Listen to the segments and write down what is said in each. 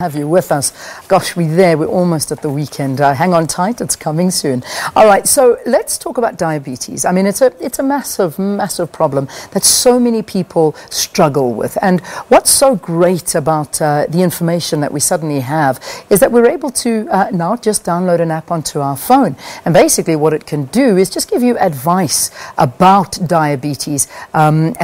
Have you with us. Gosh, we're almost at the weekend. Hang on tight, it's coming soon. All right, so let's talk about diabetes. I mean, it's a massive, massive problem that so many people struggle with. And what's so great about the information that we suddenly have is that we're able to now just download an app onto our phone. And basically what it can do is just give you advice about diabetes. And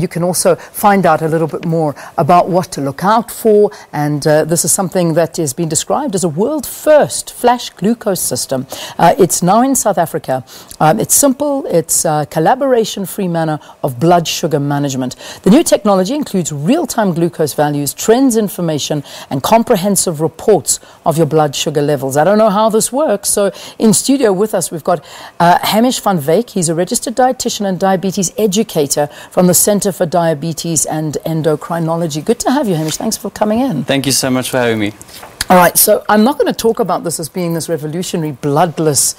you can also find out a little bit more about what to look out for. And this is something that has been described as a world-first flash glucose system. It's now in South Africa. It's simple. It's a collaboration-free manner of blood sugar management. The new technology includes real-time glucose values, trends information, and comprehensive reports of your blood sugar levels. I don't know how this works. So in studio with us, we've got Hamish Van Wyk. He's a registered dietitian and diabetes educator from the Centre for Diabetes and Endocrinology. Good to have you, Hamish. Thanks for coming in. Thank you so much for having me. All right, so I'm not going to talk about this as being this revolutionary bloodless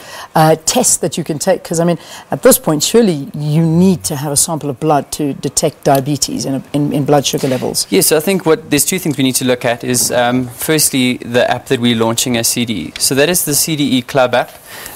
test that you can take, because I mean, at this point, surely you need to have a sample of blood to detect diabetes in blood sugar levels. Yes, so I think there's two things we need to look at is firstly the app that we're launching as CDE. So that is the CDE Club app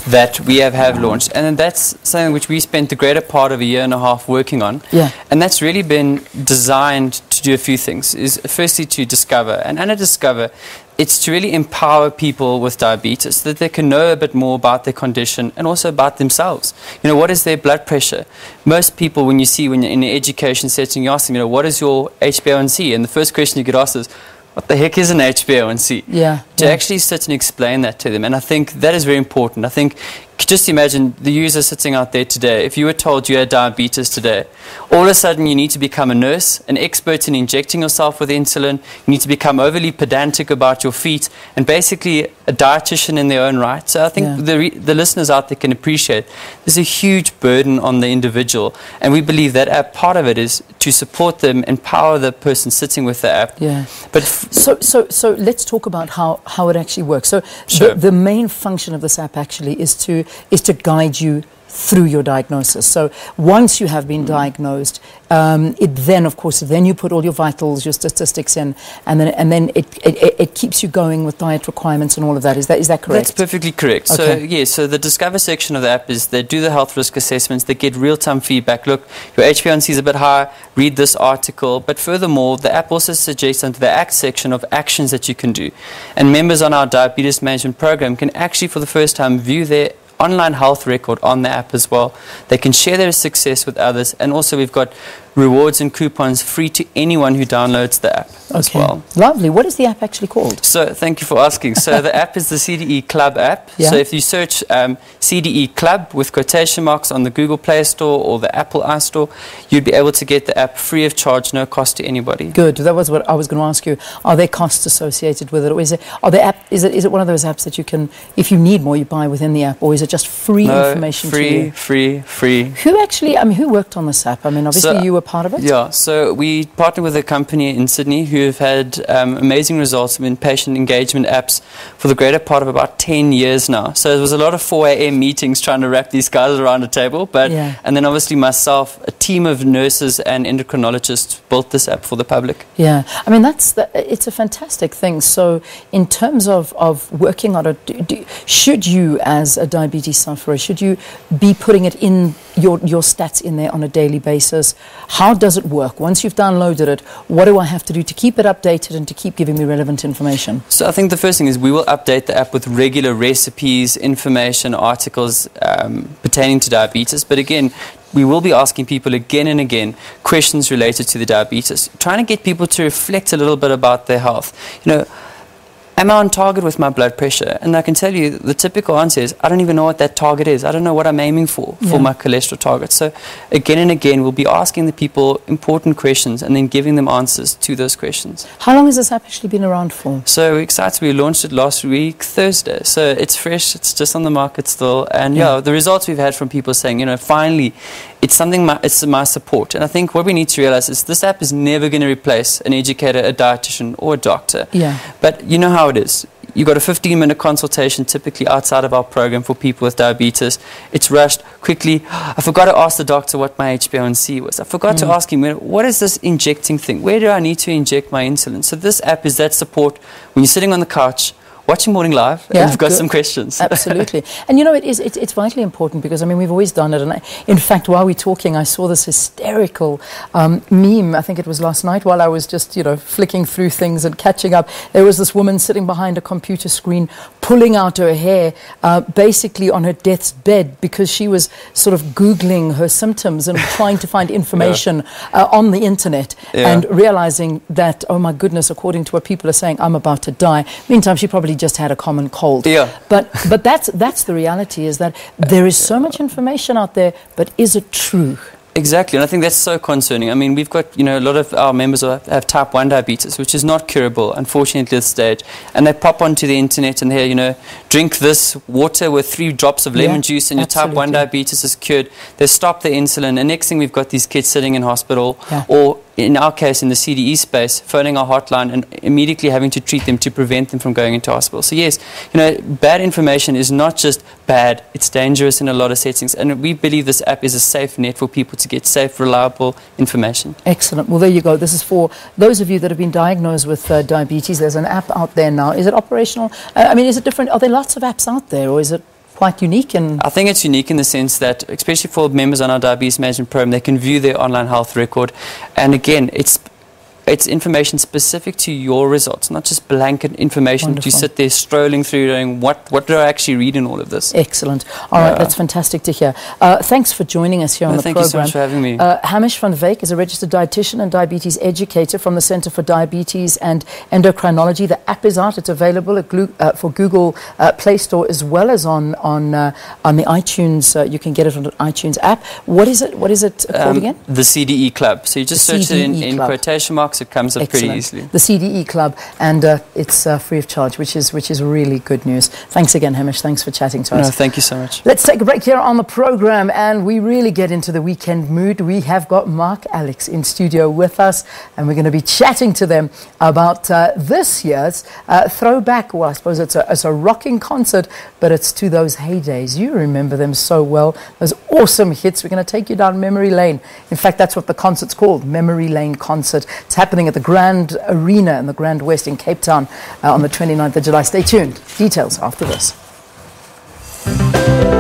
that we have launched, and that's something which we spent the greater part of a year and a half working on. Yeah. And that's really been designed to do a few things. Is firstly to discover, and under discover, it's to really empower people with diabetes so that they can know a bit more about their condition and also about themselves. You know, what is their blood pressure? Most people, when you're in an education setting, you ask them, you know, what is your HbA1c? And the first question you get asked is, what the heck is an HbA1c? Yeah. To actually sit and explain that to them. And I think that is very important. I think, just imagine the user sitting out there today. If you were told you had diabetes today, all of a sudden you need to become a nurse, an expert in injecting yourself with insulin, you need to become overly pedantic about your feet, and basically a dietitian in their own right. So I think the listeners out there can appreciate there's a huge burden on the individual, and we believe that app, part of it is to support them, empower the person sitting with the app. Yeah. But so let's talk about how it actually works. So the main function of this app actually is to guide you through your diagnosis. So once you have been diagnosed, then you put all your vitals, your statistics in, and then it keeps you going with diet requirements and all of that. Is that correct? That's perfectly correct. Okay. So so the Discover section of the app is they do the health risk assessments, they get real-time feedback. Look, your HbA1c is a bit high, read this article. But furthermore, the app also suggests under the Act section of actions that you can do. And members on our diabetes management program can actually for the first time view their online health record on the app as well. They can share their success with others, and also we've got rewards and coupons free to anyone who downloads the app as well. Lovely. What is the app actually called? So thank you for asking. So the app is the CDE Club app. Yeah. So if you search CDE Club with quotation marks on the Google Play Store or the Apple iStore, you'd be able to get the app free of charge, no cost to anybody. Good. That was what I was going to ask you. Are there costs associated with it, or is it one of those apps that you can, if you need more, you buy within the app, or is it just free information? Free. Who actually? I mean, who worked on this app? I mean, obviously you were part of it. Yeah. So we partnered with a company in Sydney who have had amazing results in patient engagement apps for the greater part of about 10 years now. So there was a lot of 4 AM meetings trying to wrap these guys around a table. But and then obviously myself, a team of nurses and endocrinologists built this app for the public. Yeah. I mean, it's a fantastic thing. So in terms of working on it, should you as a diabetes sufferer, should you be putting it in your stats in there on a daily basis? How does it work? Once you've downloaded it, what do I have to do to keep it updated and to keep giving me relevant information? So I think the first thing is we will update the app with regular recipes, information, articles pertaining to diabetes. But again, we will be asking people again and again questions related to the diabetes, trying to get people to reflect a little bit about their health. You know, am I on target with my blood pressure? And I can tell you the typical answer is, I don't even know what that target is. I don't know what I'm aiming for my cholesterol target. So again and again, we'll be asking the people important questions and then giving them answers to those questions. How long has this app actually been around for? So we're excited. We launched it last week, Thursday. So it's fresh. It's just on the market still. And the results we've had from people saying, you know, finally, it's something, it's my support. And I think what we need to realize is this app is never going to replace an educator, a dietitian, or a doctor. Yeah. But you know how it is. You've got a 15-minute consultation typically outside of our program for people with diabetes. It's rushed quickly. I forgot to ask the doctor what my HbA1c was. I forgot to ask him, what is this injecting thing? Where do I need to inject my insulin? So this app is that support when you're sitting on the couch watching Morning Live, and you've got some questions. Absolutely. And you know, it's vitally important because, I mean, we've always done it. And in fact, while we're talking, I saw this hysterical meme, I think it was last night, while I was just, you know, flicking through things and catching up. There was this woman sitting behind a computer screen, pulling out her hair, basically on her death's bed, because she was sort of Googling her symptoms and trying to find information on the internet and realizing that, oh my goodness, according to what people are saying, I'm about to die. Meantime, she probably just had a common cold. But that's the reality, is that there is so much information out there, but is it true? Exactly, and I think that's so concerning. I mean, we've got, you know, a lot of our members have type 1 diabetes, which is not curable, unfortunately, at this stage. And they pop onto the internet and they, you know, drink this water with 3 drops of lemon juice and your type 1 diabetes is cured. They stop the insulin, and next thing we've got these kids sitting in hospital or, in our case, in the CDE space, phoning our hotline and immediately having to treat them to prevent them from going into hospital. So yes, you know, bad information is not just bad, it's dangerous in a lot of settings. And we believe this app is a safe net for people to get safe, reliable information. Excellent. Well, there you go. This is for those of you that have been diagnosed with diabetes. There's an app out there now. Is it operational? I mean, is it different? Are there lots of apps out there, or is it quite unique? And I think it's unique in the sense that, especially for members on our diabetes management program, they can view their online health record, and again, it's information specific to your results, not just blanket information that you sit there strolling through doing, what do I actually read in all of this? Excellent. All right, that's fantastic to hear. Thanks for joining us here on the program. Thank you so much for having me. Hamish Van Wyk is a registered dietitian and diabetes educator from the Centre for Diabetes and Endocrinology. The app is out. It's available at for Google Play Store, as well as on the iTunes. You can get it on the iTunes app. What is it? What is it called again? The CDE Club. So you just search it in quotation marks. It comes up pretty easily. The CDE Club, and it's free of charge, which is really good news. Thanks again, Hamish. Thanks for chatting to us. No, thank you so much. Let's take a break here on the program, and we really get into the weekend mood. We have got Mark Alex in studio with us, and we're going to be chatting to them about this year's throwback. Well, I suppose it's a rocking concert, but it's to those heydays. You remember them so well. Those awesome hits. We're going to take you down memory lane. In fact, that's what the concert's called, Memory Lane Concert. It's happening at the Grand Arena in the Grand West in Cape Town on the 29th of July. Stay tuned. Details after this.